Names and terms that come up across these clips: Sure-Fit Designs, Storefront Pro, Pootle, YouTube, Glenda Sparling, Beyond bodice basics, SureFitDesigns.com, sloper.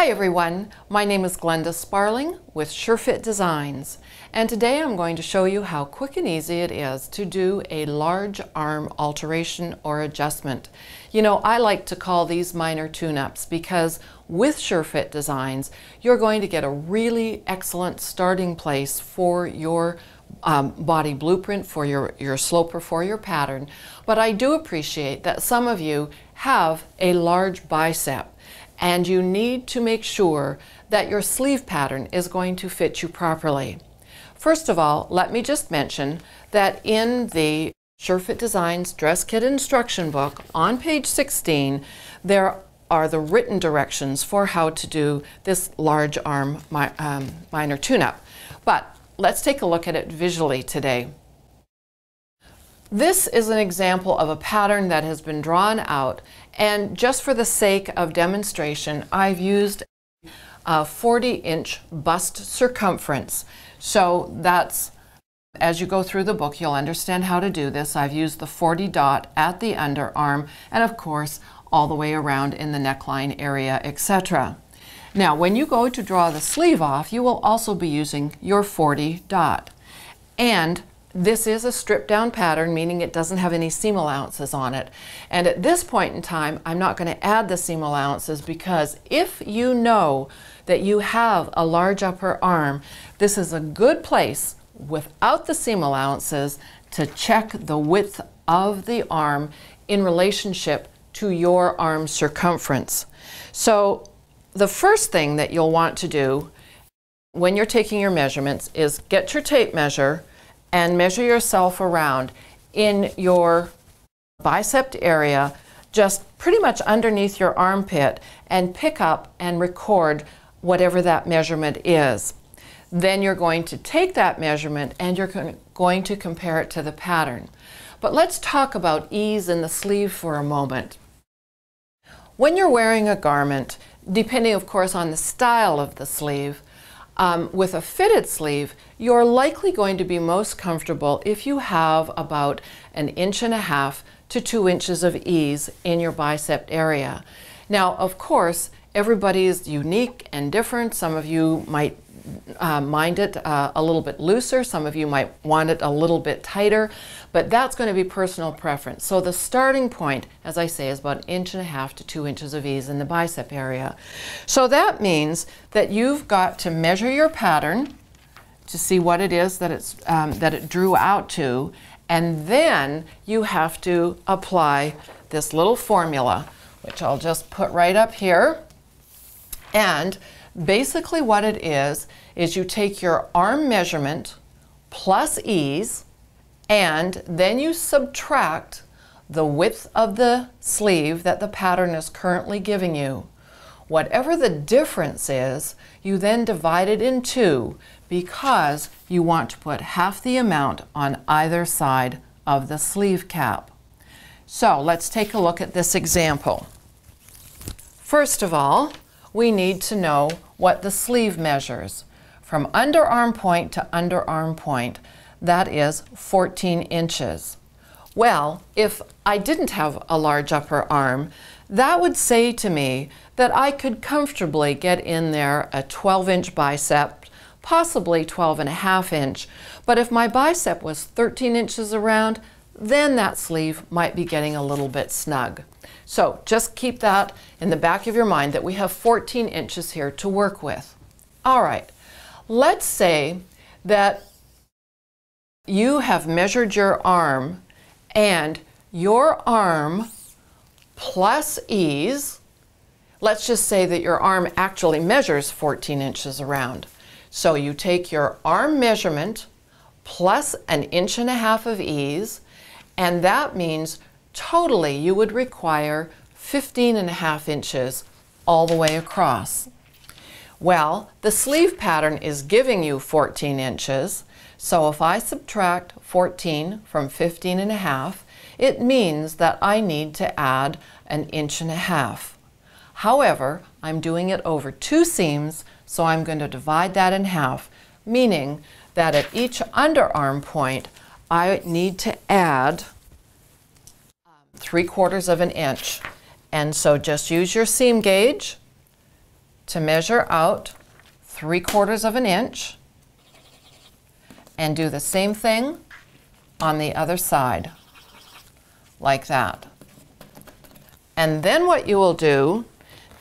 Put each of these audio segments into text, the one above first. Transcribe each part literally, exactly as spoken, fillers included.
Hi everyone, my name is Glenda Sparling with Sure-Fit Designs, and today I'm going to show you how quick and easy it is to do a large arm alteration or adjustment. You know, I like to call these minor tune-ups because with Sure-Fit Designs, you're going to get a really excellent starting place for your Um, body blueprint, for your, your slope, or for your pattern. But I do appreciate that some of you have a large bicep and you need to make sure that your sleeve pattern is going to fit you properly. First of all, let me just mention that in the Sure-Fit Designs Dress Kit Instruction Book on page sixteen, there are the written directions for how to do this large arm mi um, minor tune-up. But let's take a look at it visually today. This is an example of a pattern that has been drawn out, and just for the sake of demonstration, I've used a forty inch bust circumference. So that's, as you go through the book, you'll understand how to do this. I've used the forty dot at the underarm and of course all the way around in the neckline area, et cetera. Now, when you go to draw the sleeve off, you will also be using your forty dot. And this is a stripped down pattern, meaning it doesn't have any seam allowances on it. And at this point in time, I'm not going to add the seam allowances, because if you know that you have a large upper arm, this is a good place without the seam allowances to check the width of the arm in relationship to your arm circumference. So the first thing that you'll want to do when you're taking your measurements is get your tape measure and measure yourself around in your bicep area, just pretty much underneath your armpit, and pick up and record whatever that measurement is. Then you're going to take that measurement and you're going to compare it to the pattern. But let's talk about ease in the sleeve for a moment. When you're wearing a garment, depending of course on the style of the sleeve, um, with a fitted sleeve, you're likely going to be most comfortable if you have about an inch and a half to two inches of ease in your bicep area. Now, of course, everybody is unique and different. Some of you might Uh, mind it uh, a little bit looser, some of you might want it a little bit tighter, but that's going to be personal preference. So the starting point, as I say, is about an inch and a half to two inches of ease in the bicep area. So that means that you've got to measure your pattern to see what it is that it's um, that it drew out to, and then you have to apply this little formula, which I'll just put right up here. And basically what it is, is you take your arm measurement plus ease, and then you subtract the width of the sleeve that the pattern is currently giving you. Whatever the difference is, you then divide it in two, because you want to put half the amount on either side of the sleeve cap. So let's take a look at this example. First of all, we need to know what the sleeve measures from underarm point to underarm point. That is fourteen inches. Well, if I didn't have a large upper arm, that would say to me that I could comfortably get in there a twelve inch bicep, possibly twelve and a half inch. But if my bicep was thirteen inches around, then that sleeve might be getting a little bit snug. So just keep that in the back of your mind, that we have fourteen inches here to work with. All right, let's say that you have measured your arm, and your arm plus ease, let's just say that your arm actually measures fourteen inches around. So you take your arm measurement plus an inch and a half of ease, and that means totally you would require fifteen and a half inches all the way across. Well, the sleeve pattern is giving you fourteen inches, so if I subtract fourteen from fifteen and a half, it means that I need to add an inch and a half. However, I'm doing it over two seams, so I'm going to divide that in half, meaning that at each underarm point I need to add three quarters of an inch. And so just use your seam gauge to measure out three quarters of an inch and do the same thing on the other side, like that. And then what you will do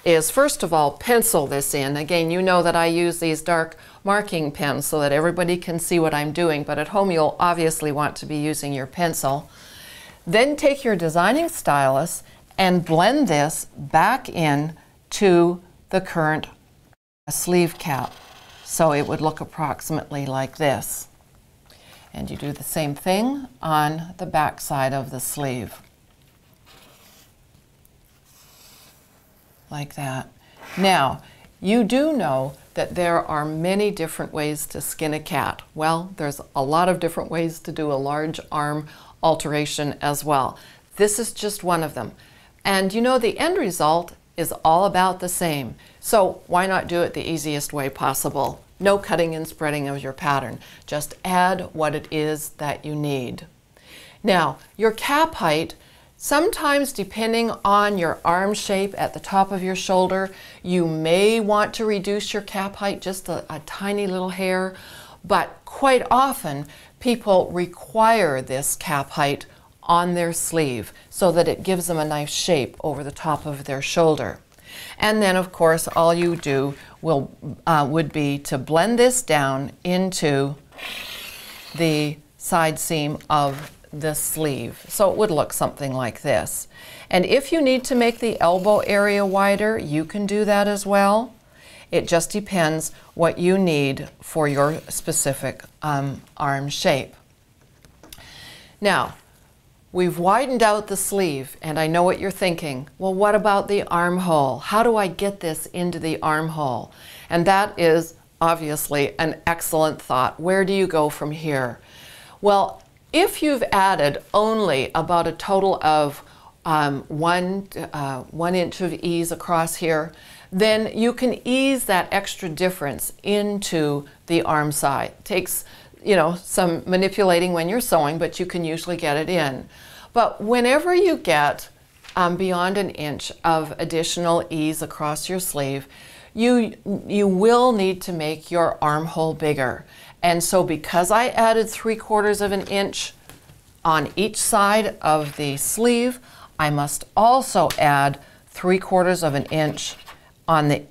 is, first of all, pencil this in. Again, you know that I use these dark marking pens so that everybody can see what I'm doing, but at home you'll obviously want to be using your pencil. Then take your designing stylus and blend this back in to the current sleeve cap, so it would look approximately like this. And you do the same thing on the back side of the sleeve, like that. Now, you do know that there are many different ways to skin a cat. Well, there's a lot of different ways to do a large arm alteration as well. This is just one of them. And you know, the end result is all about the same. So why not do it the easiest way possible? No cutting and spreading of your pattern. Just add what it is that you need. Now, your cap height, sometimes depending on your arm shape at the top of your shoulder, you may want to reduce your cap height just a, a tiny little hair, but quite often people require this cap height on their sleeve so that it gives them a nice shape over the top of their shoulder. And then of course all you do will, uh, would be to blend this down into the side seam of the sleeve, so it would look something like this. And if you need to make the elbow area wider, you can do that as well. It just depends what you need for your specific um, arm shape. Now, we've widened out the sleeve, and I know what you're thinking. Well, what about the armhole? How do I get this into the armhole? And that is obviously an excellent thought. Where do you go from here? Well, if you've added only about a total of um, one, uh, one inch of ease across here, then you can ease that extra difference into the arm side. It takes, you know, some manipulating when you're sewing, but you can usually get it in. But whenever you get um, beyond an inch of additional ease across your sleeve, you, you will need to make your armhole bigger. And so because I added three quarters of an inch on each side of the sleeve, I must also add three quarters of an inch on the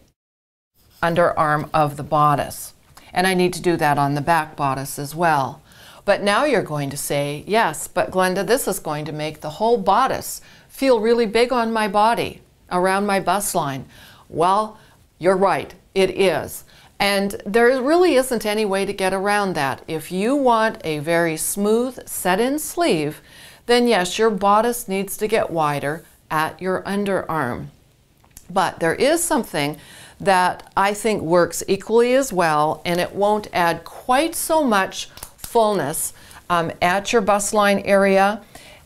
underarm of the bodice. And I need to do that on the back bodice as well. But now you're going to say, yes, but Glenda, this is going to make the whole bodice feel really big on my body, around my bust line. Well, you're right, it is. And there really isn't any way to get around that. If you want a very smooth set-in sleeve, then yes, your bodice needs to get wider at your underarm. But there is something that I think works equally as well, and it won't add quite so much fullness um, at your bust line area,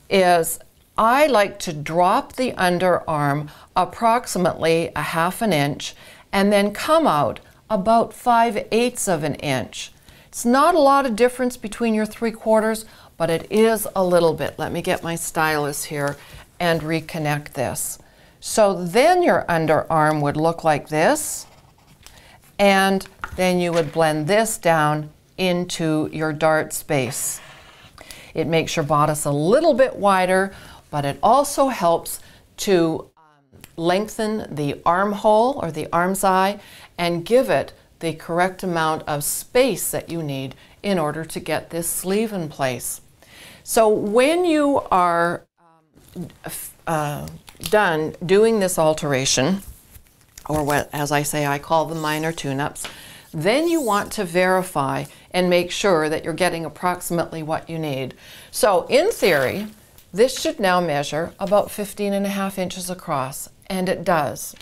is I like to drop the underarm approximately a half an inch and then come out about five eighths of an inch. It's not a lot of difference between your three quarters, but it is a little bit. Let me get my stylus here and reconnect this. So then your underarm would look like this, and then you would blend this down into your dart space. It makes your bodice a little bit wider, but it also helps to lengthen the armhole or the arm's eye and give it the correct amount of space that you need in order to get this sleeve in place. So when you are um, uh, done doing this alteration, or what, as I say, I call them minor tune-ups, then you want to verify and make sure that you're getting approximately what you need. So in theory, this should now measure about fifteen and a half inches across, and it does.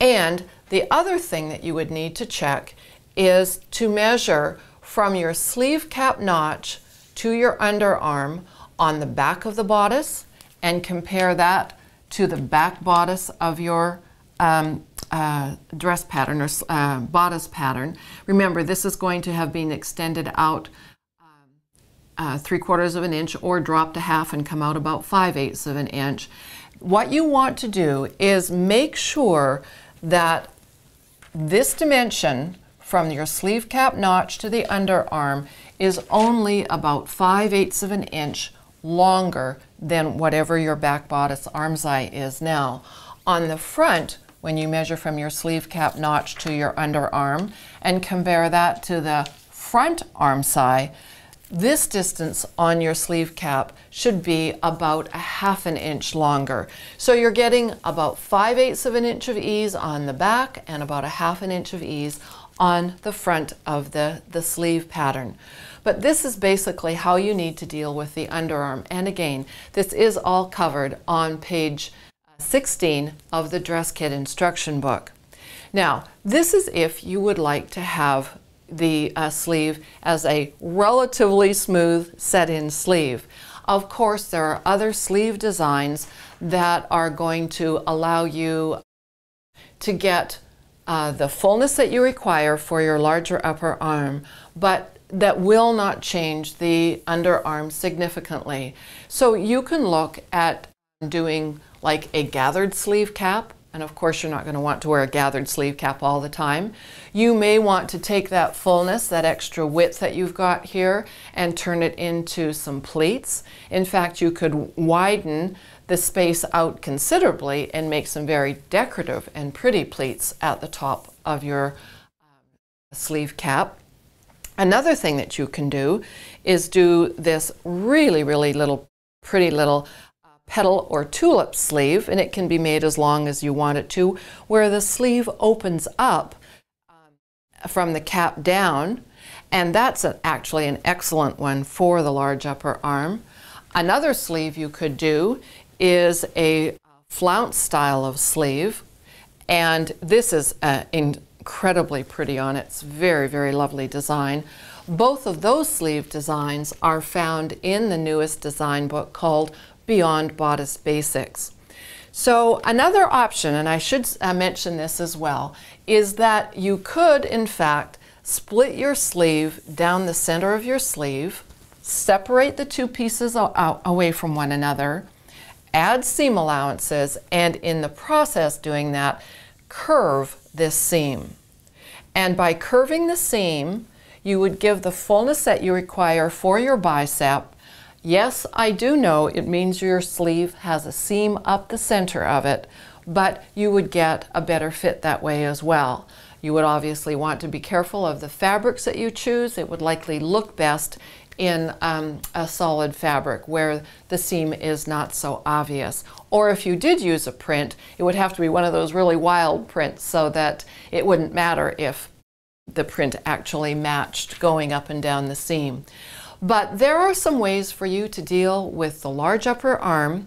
And the other thing that you would need to check is to measure from your sleeve cap notch to your underarm on the back of the bodice, and compare that to the back bodice of your um, uh, dress pattern or uh, bodice pattern. Remember, this is going to have been extended out uh, three quarters of an inch or dropped a half and come out about five eighths of an inch. What you want to do is make sure that this dimension from your sleeve cap notch to the underarm is only about five eighths of an inch longer than whatever your back bodice arm's eye is now. On the front, when you measure from your sleeve cap notch to your underarm and compare that to the front arm's eye, this distance on your sleeve cap should be about a half an inch longer. So you're getting about five eighths of an inch of ease on the back and about a half an inch of ease on the front of the, the sleeve pattern. But this is basically how you need to deal with the underarm. And again, this is all covered on page sixteen of the dress kit instruction book. Now, this is if you would like to have the uh, sleeve as a relatively smooth set-in sleeve. Of course, there are other sleeve designs that are going to allow you to get uh, the fullness that you require for your larger upper arm, but that will not change the underarm significantly. So you can look at doing like a gathered sleeve cap. And of course, you're not going to want to wear a gathered sleeve cap all the time. You may want to take that fullness, that extra width that you've got here, and turn it into some pleats. In fact, you could widen the space out considerably and make some very decorative and pretty pleats at the top of your um, sleeve cap. Another thing that you can do is do this really, really little, pretty little petal or tulip sleeve, and it can be made as long as you want it to, where the sleeve opens up um, from the cap down, and that's a, actually an excellent one for the large upper arm. Another sleeve you could do is a flounce style of sleeve, and this is uh, incredibly pretty on its very, very lovely design. Both of those sleeve designs are found in the newest design book called Beyond Bodice Basics. So another option, and I should uh, mention this as well, is that you could in fact split your sleeve down the center of your sleeve, separate the two pieces out, away from one another, add seam allowances, and in the process doing that, curve this seam. And by curving the seam, you would give the fullness that you require for your bicep. Yes, I do know it means your sleeve has a seam up the center of it, but you would get a better fit that way as well. You would obviously want to be careful of the fabrics that you choose. It would likely look best in um, a solid fabric where the seam is not so obvious. Or if you did use a print, it would have to be one of those really wild prints so that it wouldn't matter if the print actually matched going up and down the seam. But there are some ways for you to deal with the large upper arm,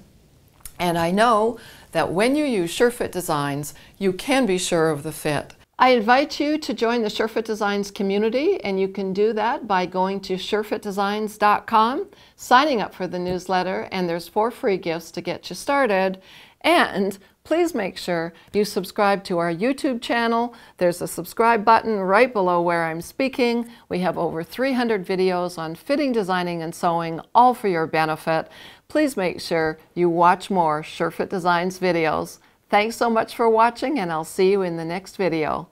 and I know that when you use Sure-Fit Designs, you can be sure of the fit. I invite you to join the Sure-Fit Designs community, and you can do that by going to Sure Fit Designs dot com, signing up for the newsletter, and there's four free gifts to get you started. And please make sure you subscribe to our YouTube channel. There's a subscribe button right below where I'm speaking. We have over three hundred videos on fitting, designing, and sewing, all for your benefit. Please make sure you watch more Sure-Fit Designs videos. Thanks so much for watching, and I'll see you in the next video.